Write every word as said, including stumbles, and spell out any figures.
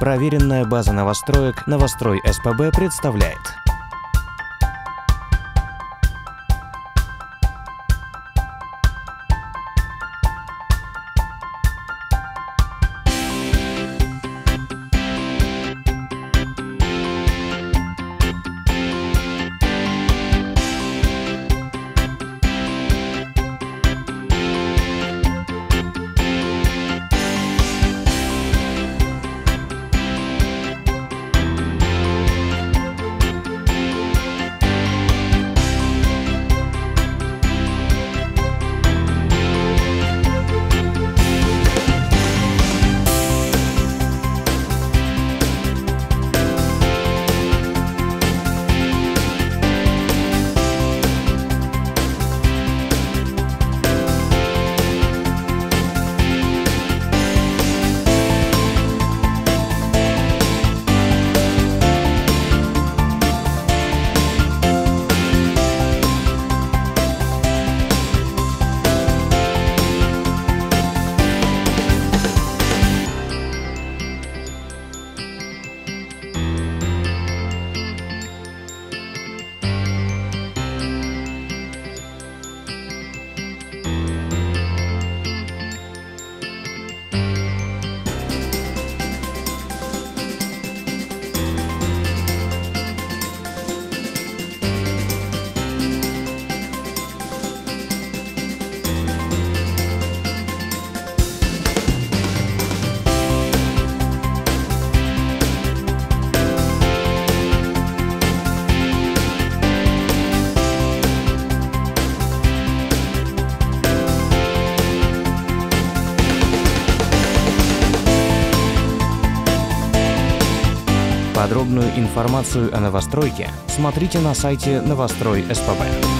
Проверенная база новостроек Новострой-СПб представляет. Подробную информацию о новостройке смотрите на сайте Новострой-СПб.